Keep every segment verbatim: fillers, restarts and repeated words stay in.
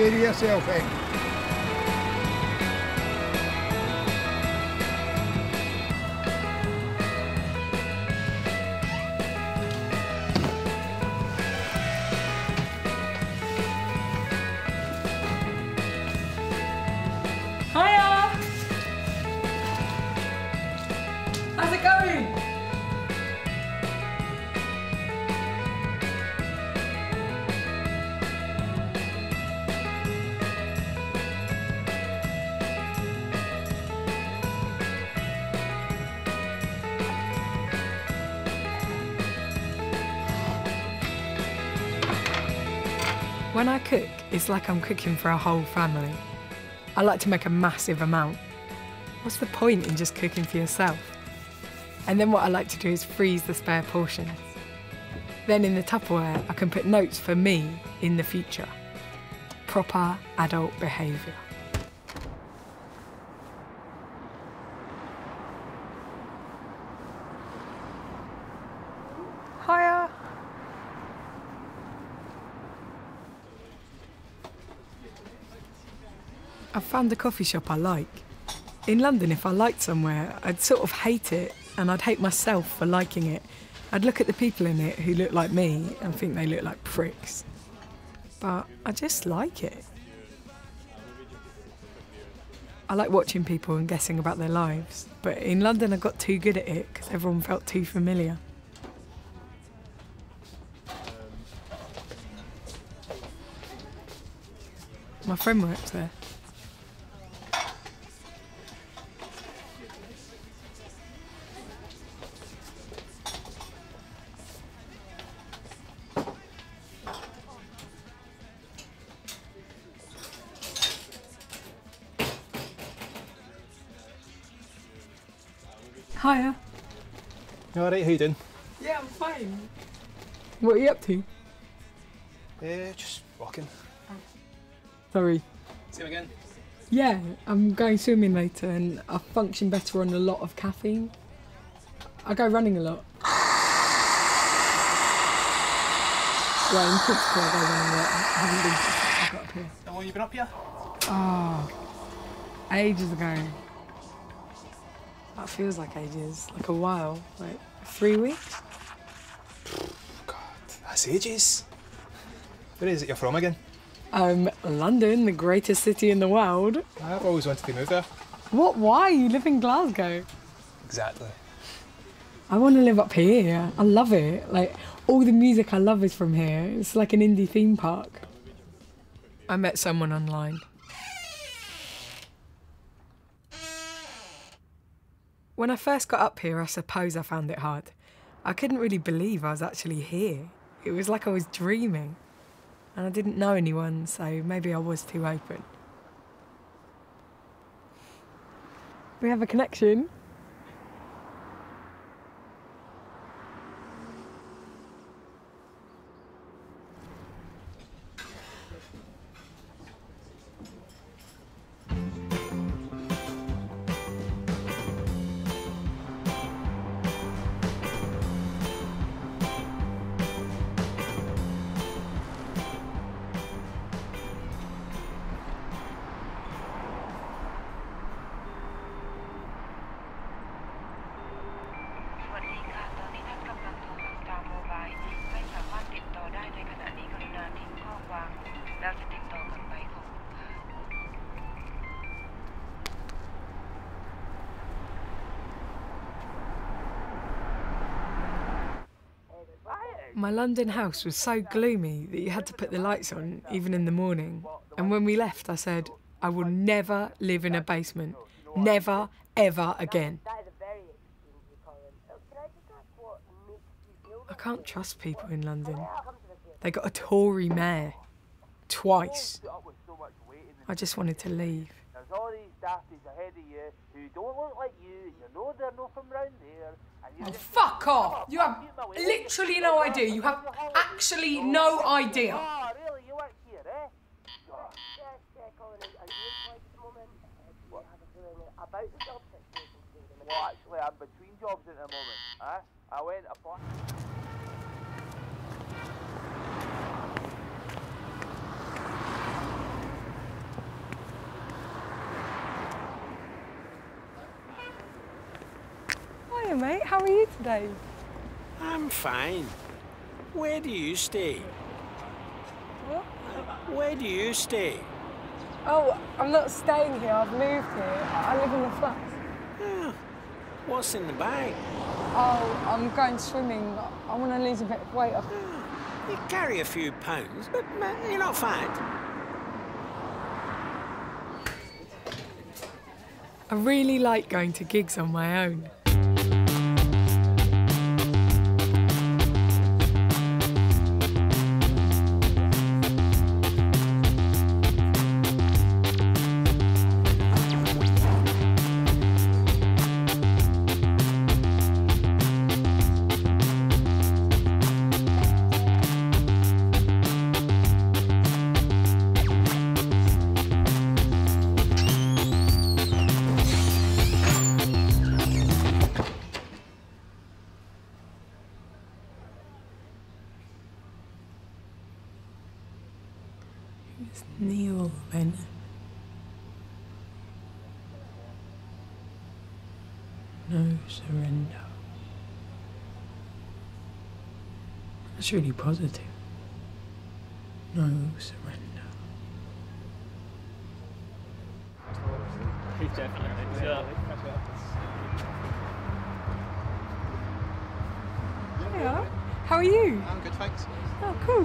care of yourself, eh? When I cook, it's like I'm cooking for a whole family. I like to make a massive amount. What's the point in just cooking for yourself? And then what I like to do is freeze the spare portions. Then in the Tupperware, I can put notes for me in the future. Proper adult behaviour. Hiya. I've found the coffee shop I like. In London, if I liked somewhere, I'd sort of hate it, and I'd hate myself for liking it. I'd look at the people in it who look like me and think they look like pricks. But I just like it. I like watching people and guessing about their lives, but in London I got too good at it because everyone felt too familiar. My friend works there. Hiya. You alright, how you doing? Yeah, I'm fine. What are you up to? Uh, just walking. Oh. Sorry. See you again? Yeah, I'm going swimming later and I function better on a lot of caffeine. I go running a lot. Well, in principle I go running a lot. I haven't been since I got up here. How long have you been up here? Oh, ages ago. That feels like ages, like a while, like three weeks. God, that's ages. Where is it you're from again? Um, London, the greatest city in the world. I've always wanted to move there. What? Why? You live in Glasgow. Exactly. I want to live up here. I love it. Like, all the music I love is from here. It's like an indie theme park. I met someone online. When I first got up here, I suppose I found it hard. I couldn't really believe I was actually here. It was like I was dreaming. And I didn't know anyone, so maybe I was too open. We have a connection. My London house was so gloomy that you had to put the lights on, even in the morning. And when we left, I said, I will never live in a basement. Never, ever again. I can't trust people in London. They got a Tory mayor. Twice. I just wanted to leave. There's all these dafties ahead of you who don't look like you, you know they're not from round there. Oh, fuck off! You have literally no idea. You have actually no idea. Ah, really? You work here, eh? Well, actually, I'm between jobs at the moment. Huh? I went upon. Hi mate, how are you today? I'm fine. Where do you stay? What? Where do you stay? Oh, I'm not staying here, I've moved here. I live in the flats. Oh, what's in the bag? Oh, I'm going swimming. I want to lose a bit of weight. Oh, you carry a few pounds, but you're not fat. I really like going to gigs on my own. It's Neil then. No surrender. That's really positive. No surrender. He definitely thinks so. Hiya. How are you? I'm good, thanks. Oh, cool.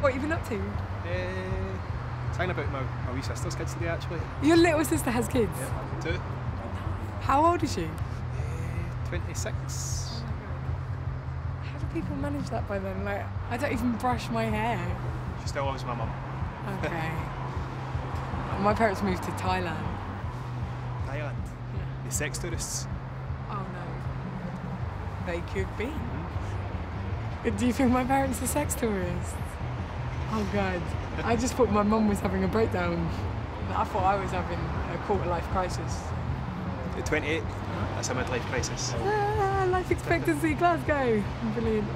What have you been up to? Uh, Talking about my, my wee sister's kids today, actually. Your little sister has kids? Yeah, two. How old is she? Uh, twenty-six. Oh, how do people manage that by then? Like, I don't even brush my hair. She still loves my mum. Okay. My parents moved to Thailand. Thailand? Yeah. The sex tourists? Oh no. They could be. Mm-hmm. Do you think my parents are sex tourists? Oh God, I just thought my mum was having a breakdown. I thought I was having a quarter-life crisis. At twenty-eight, that's a midlife crisis. Ah, life expectancy, Glasgow. Brilliant.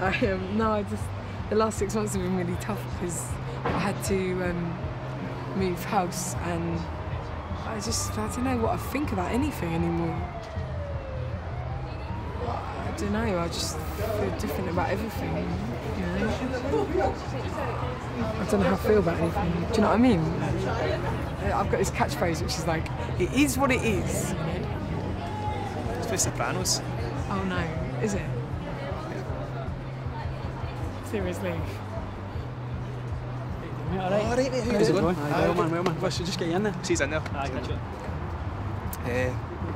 I, um, no, I just, the last six months have been really tough because I had to um, move house and I just, I don't know what I think about anything anymore. I don't know, I just feel different about everything, you know? I don't know how I feel about anything, do you know what I mean? I've got this catchphrase which is like, it is what it is. It's for Sopranos. Oh no, is it? Seriously. Alright mate, how's it going? Well man, well man, we should just get you in there. She's in there. Aye, catch you. Uh,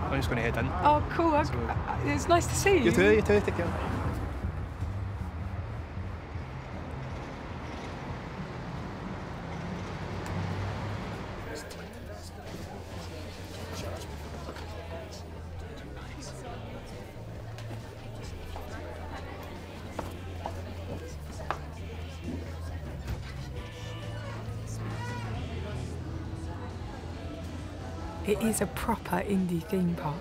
I'm just going to head in. Oh, cool. So, it's nice to see you. You too, you too. Take care. It is a proper indie theme park.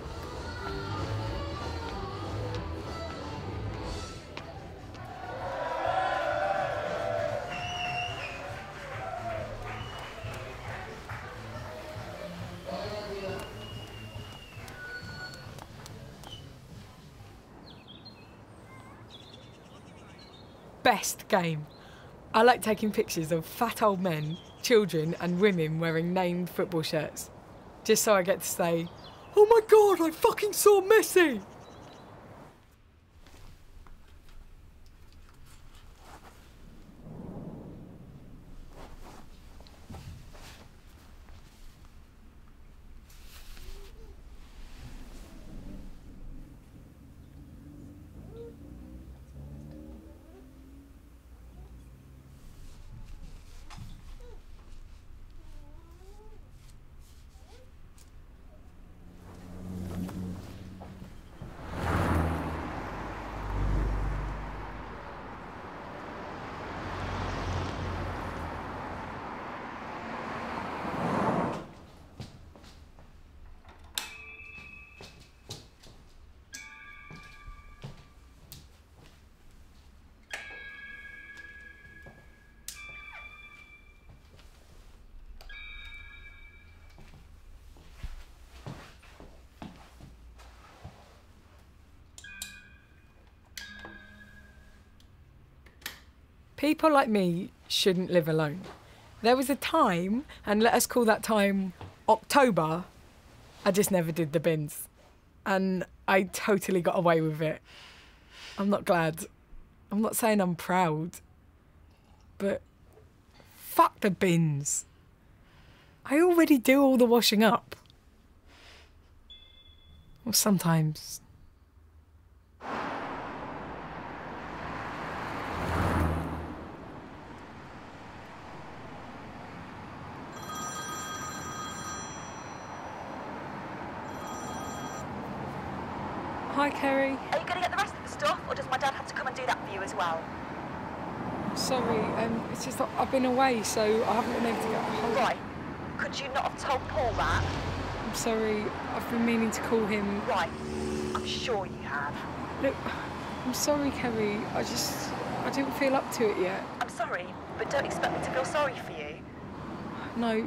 Best game. I like taking pictures of fat old men, children and women wearing named football shirts. Just so I get to say, oh my God, I fucking saw Messi! People like me shouldn't live alone. There was a time, and let us call that time October, I just never did the bins. And I totally got away with it. I'm not glad. I'm not saying I'm proud. But fuck the bins. I already do all the washing up. Well, sometimes. Hi, Kerry. Are you going to get the rest of the stuff, or does my dad have to come and do that for you as well? Sorry, um, it's just that I've been away, so I haven't been able to get a hold of it. Right. Could you not have told Paul that? I'm sorry, I've been meaning to call him. Right. I'm sure you have. Look, I'm sorry, Kerry. I just... I didn't feel up to it yet. I'm sorry, but don't expect me to feel sorry for you. No,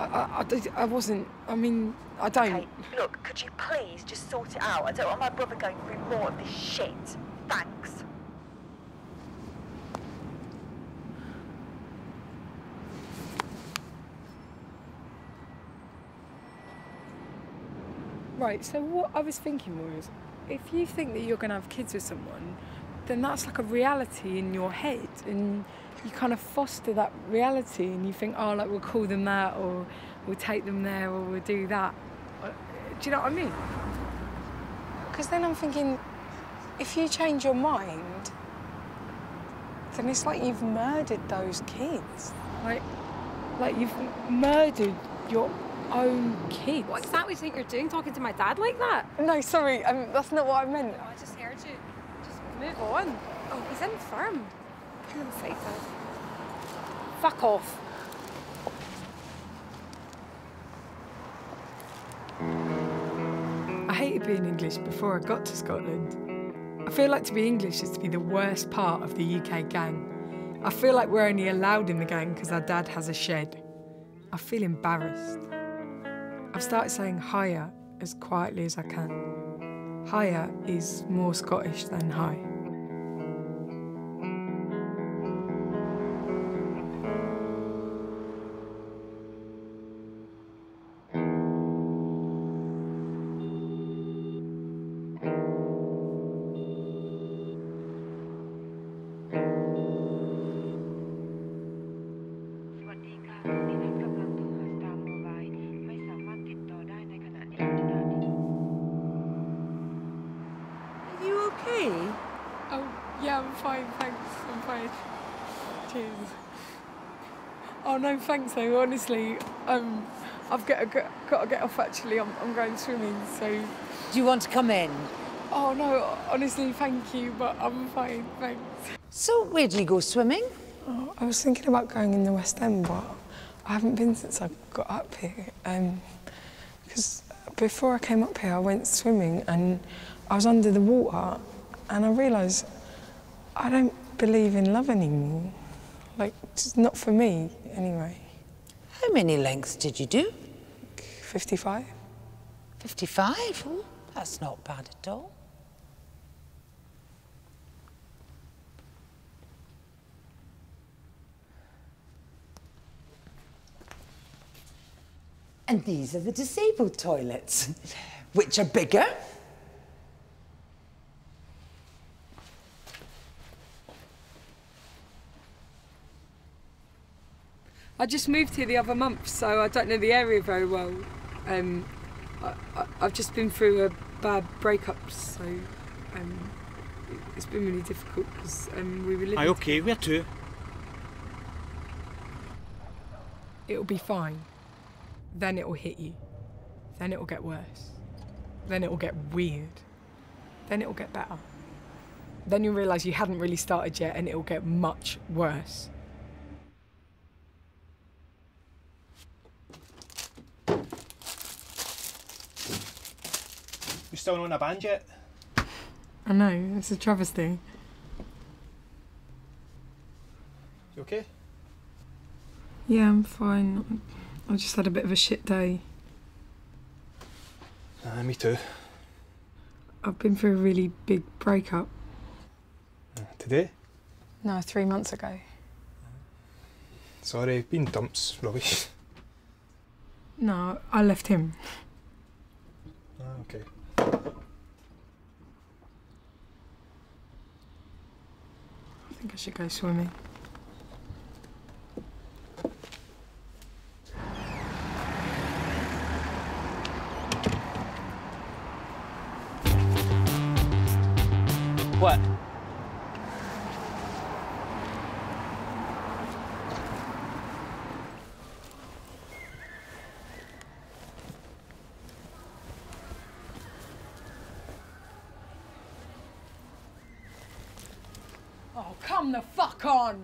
I, I, I, I wasn't. I mean... I don't. Okay, look, could you please just sort it out? I don't want my brother going through more of this shit. Thanks. Right, so what I was thinking was, if you think that you're going to have kids with someone, then that's like a reality in your head, and you kind of foster that reality, and you think, oh, like, we'll call them that, or we'll take them there, or we'll do that. Do you know what I mean? Because then I'm thinking, if you change your mind, then it's like you've murdered those kids. Like, like you've murdered your own kids. What exactly do you think you're doing, talking to my dad like that? No, sorry, um, that's not what I meant. Oh, I just heard you. Just move on. Oh, he's infirm. Put him inside, Dad. Fuck off. I hated being English before I got to Scotland. I feel like to be English is to be the worst part of the U K gang. I feel like we're only allowed in the gang because our dad has a shed. I feel embarrassed. I've started saying hiya as quietly as I can. Hiya is more Scottish than hi. Oh, yeah, I'm fine, thanks, I'm fine. Cheers. Oh, no, thanks, though, honestly. Um, I've got to, got to get off, actually. I'm, I'm going swimming, so... Do you want to come in? Oh, no, honestly, thank you, but I'm fine, thanks. So, where do you go swimming? Oh, I was thinking about going in the West End, but I haven't been since I got up here. Um, because before I came up here, I went swimming, and I was under the water, and I realised I don't believe in love anymore. Like, it's not for me, anyway. How many lengths did you do? fifty-five. fifty-five? Oh, that's not bad at all. And these are the disabled toilets, which are bigger. I just moved here the other month, so I don't know the area very well. Um, I, I, I've just been through a bad breakup, so um, it, it's been really difficult because um, we were living. Aye, okay, where to? It'll be fine. Then it'll hit you. Then it'll get worse. Then it'll get weird. Then it'll get better. Then you'll realise you hadn't really started yet, and it'll get much worse. You're still not in a band yet? I know, it's a travesty. You okay? Yeah, I'm fine. I just had a bit of a shit day. Uh, me too. I've been through a really big breakup. Uh, today? No, three months ago. Sorry, been dumps, Robbie. No, I left him. Ah, okay. I think I should go swimming. What? Oh, come the fuck on!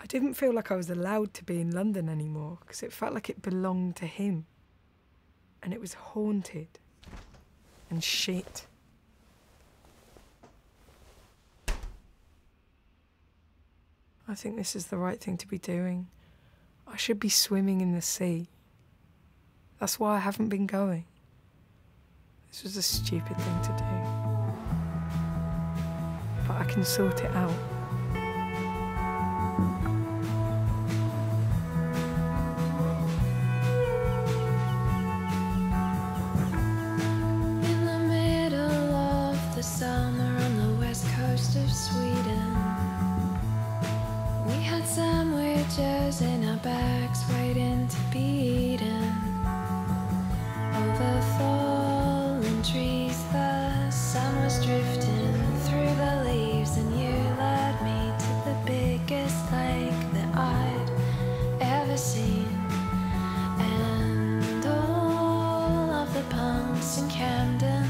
I didn't feel like I was allowed to be in London anymore, because it felt like it belonged to him. And it was haunted. And shit. I think this is the right thing to be doing. I should be swimming in the sea. That's why I haven't been going. This was a stupid thing to do. But I can sort it out. In our bags, waiting to be eaten. Over fallen trees, the sun was drifting through the leaves, and you led me to the biggest lake that I'd ever seen. And all of the punks in Camden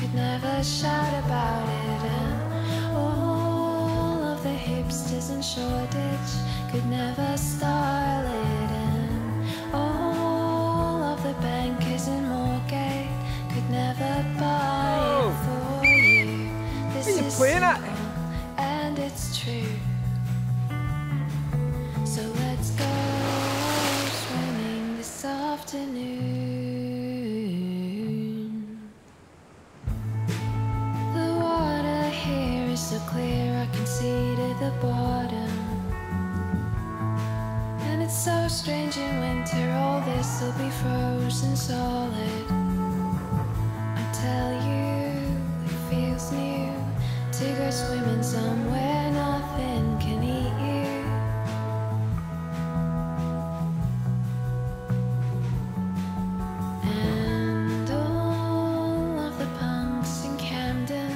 could never shout about it, and all of the hipsters in Shoreditch could never style it, and all of the bankers in Moorgate could never buy oh. it for you. This what are you is playing at? And it's true. So let's go swimming this afternoon. The water here is so clear, I can see to the bottom. It's so strange in winter, all this will be frozen solid. I tell you, it feels new to go swimming somewhere nothing can eat you. And all of the punks in Camden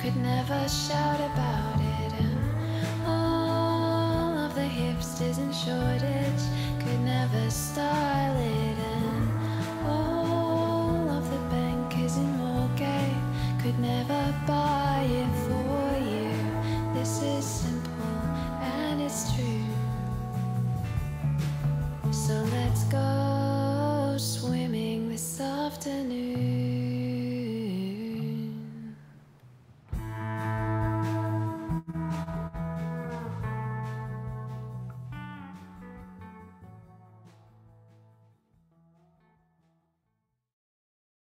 could never shout about it, and all of the hipsters in Shoreditch could never style it, and all of the bankers in Moorgate could never buy it for you. This is simple and it's true. So let's go